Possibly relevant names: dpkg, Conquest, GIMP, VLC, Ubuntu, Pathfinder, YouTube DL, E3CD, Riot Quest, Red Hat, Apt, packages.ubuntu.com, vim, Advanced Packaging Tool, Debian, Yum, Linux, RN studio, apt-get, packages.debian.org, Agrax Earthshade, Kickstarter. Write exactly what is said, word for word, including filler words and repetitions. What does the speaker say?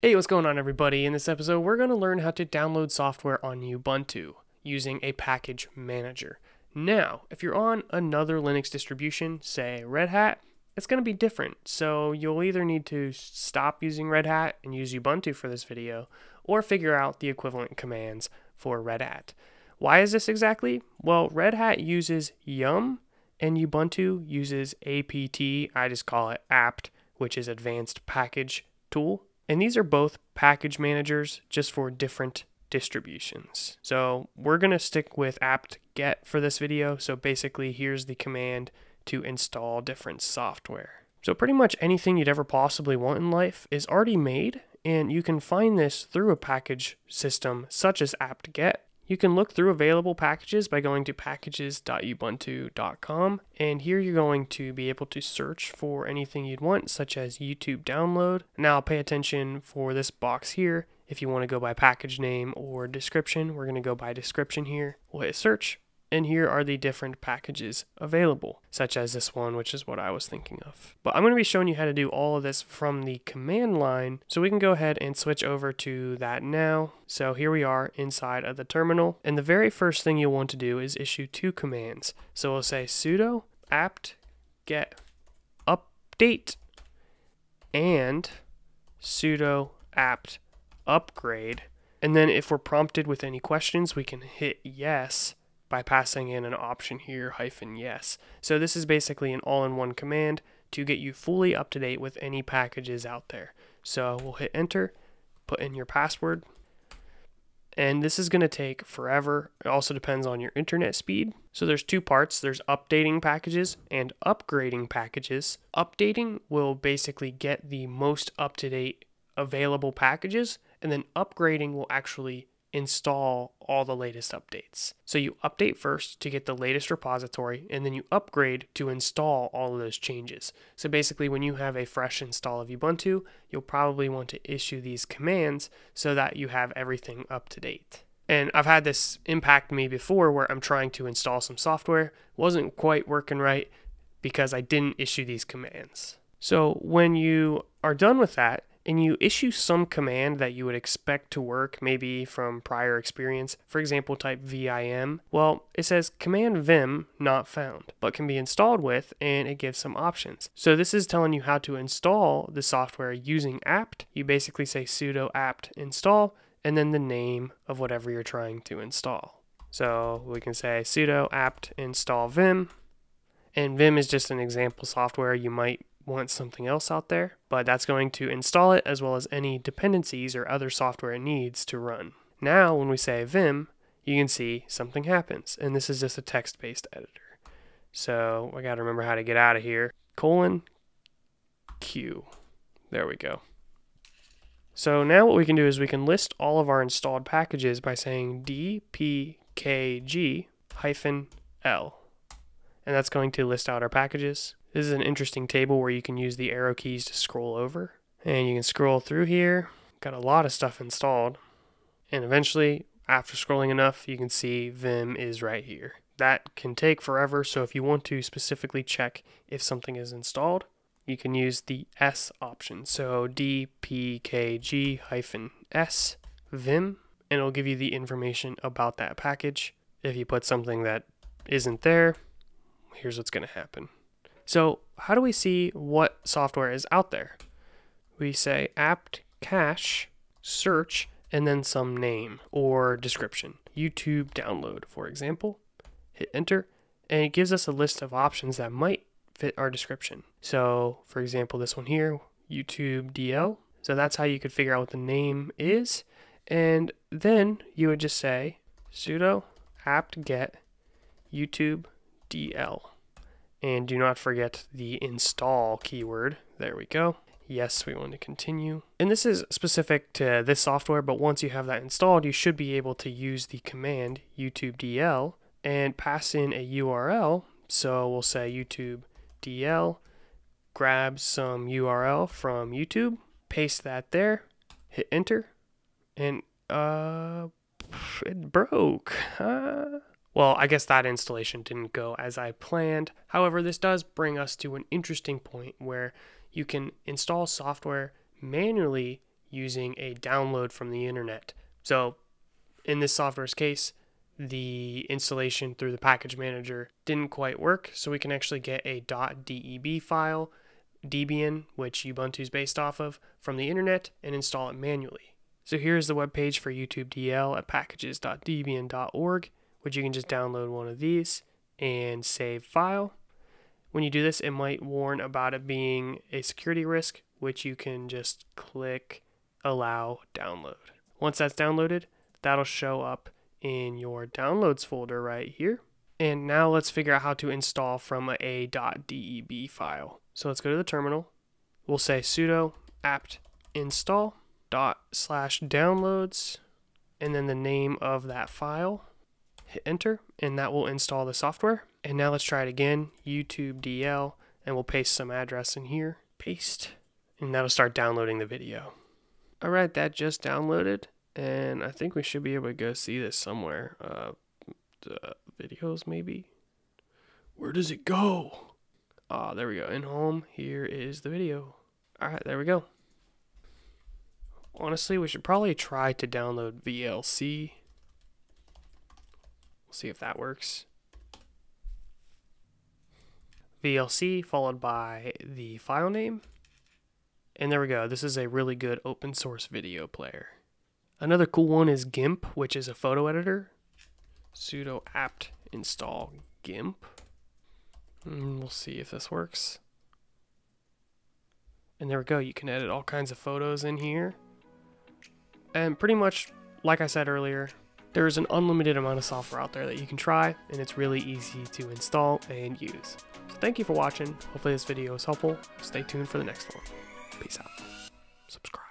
Hey, what's going on everybody? In this episode, we're going to learn how to download software on Ubuntu using a package manager. Now, if you're on another Linux distribution, say Red Hat, it's going to be different. So you'll either need to stop using Red Hat and use Ubuntu for this video, or figure out the equivalent commands for Red Hat. Why is this exactly? Well, Red Hat uses Yum and Ubuntu uses apt, I just call it apt, which is Advanced Package Tool. And these are both package managers just for different distributions. So we're going to stick with apt-get for this video. So basically here's the command to install different software. So pretty much anything you'd ever possibly want in life is already made, and you can find this through a package system such as apt-get. You can look through available packages by going to packages dot ubuntu dot com, and here you're going to be able to search for anything you'd want, such as YouTube download. Now pay attention for this box here. If you want to go by package name or description, we're going to go by description here. We'll hit search, and here are the different packages available, such as this one, which is what I was thinking of. But I'm going to be showing you how to do all of this from the command line, so we can go ahead and switch over to that now. So here we are inside of the terminal, and the very first thing you'll want to do is issue two commands. So we'll say sudo apt-get update and sudo apt upgrade, and then if we're prompted with any questions, we can hit yes by passing in an option here, hyphen yes. So this is basically an all-in-one command to get you fully up to date with any packages out there. So we'll hit enter, put in your password, and this is gonna take forever. It also depends on your internet speed. So there's two parts, there's updating packages and upgrading packages. Updating will basically get the most up-to-date available packages, and then upgrading will actually install all the latest updates. So you update first to get the latest repository, and then you upgrade to install all of those changes. So basically when you have a fresh install of Ubuntu, you'll probably want to issue these commands so that you have everything up to date. And I've had this impact me before where I'm trying to install some software, wasn't quite working right because I didn't issue these commands. So when you are done with that, and you issue some command that you would expect to work, maybe from prior experience, for example, type vim. Well, it says command vim not found, but can be installed with, and it gives some options. So this is telling you how to install the software using apt. You basically say sudo apt install, and then the name of whatever you're trying to install. So we can say sudo apt install vim, and vim is just an example software. You might want something else out there, but that's going to install it as well as any dependencies or other software it needs to run. Now when we say vim, you can see something happens, and this is just a text-based editor. So I gotta remember how to get out of here. Colon Q. There we go. So now what we can do is we can list all of our installed packages by saying dpkg-l, and that's going to list out our packages. This is an interesting table where you can use the arrow keys to scroll over, and you can scroll through here. Got a lot of stuff installed, and eventually after scrolling enough, you can see vim is right here. That can take forever, so if you want to specifically check if something is installed, you can use the S option. So dpkg-s vim, and it'll give you the information about that package. If you put something that isn't there, here's what's going to happen. So how do we see what software is out there? We say apt cache, search, and then some name or description. YouTube download, for example. Hit enter, and it gives us a list of options that might fit our description. So for example, this one here, YouTube D L. So that's how you could figure out what the name is. And then you would just say sudo apt-get YouTube D L. And do not forget the install keyword. There we go. Yes, we want to continue. And this is specific to this software, but once you have that installed, you should be able to use the command youtube D L and pass in a U R L. So we'll say youtube D L, grab some U R L from YouTube, paste that there, hit enter, and uh, it broke. Uh, Well, I guess that installation didn't go as I planned. However, this does bring us to an interesting point where you can install software manually using a download from the internet. So in this software's case, the installation through the package manager didn't quite work, so we can actually get a .deb file, Debian, which Ubuntu is based off of, from the internet and install it manually. So here's the web page for YouTube D L at packages dot debian dot org, which you can just download one of these and save file. When you do this, it might warn about it being a security risk, which you can just click allow download. Once that's downloaded, that'll show up in your downloads folder right here. And now let's figure out how to install from a .deb file. So let's go to the terminal. We'll say sudo apt install dot slash downloads and then the name of that file. Hit enter and that will install the software. And now let's try it again, YouTube D L, and we'll paste some address in here. Paste, and that'll start downloading the video. All right, that just downloaded, and I think we should be able to go see this somewhere. Uh, uh, videos maybe? Where does it go? Ah, oh, there we go, in home, here is the video. All right, there we go. Honestly, we should probably try to download V L C. We'll see if that works. V L C followed by the file name. And there we go. This is a really good open source video player. Another cool one is GIMP, which is a photo editor. Sudo apt install GIMP. And we'll see if this works. And there we go. You can edit all kinds of photos in here. And pretty much, like I said earlier, there is an unlimited amount of software out there that you can try, and it's really easy to install and use. So thank you for watching. Hopefully this video was helpful. Stay tuned for the next one. Peace out. Subscribe.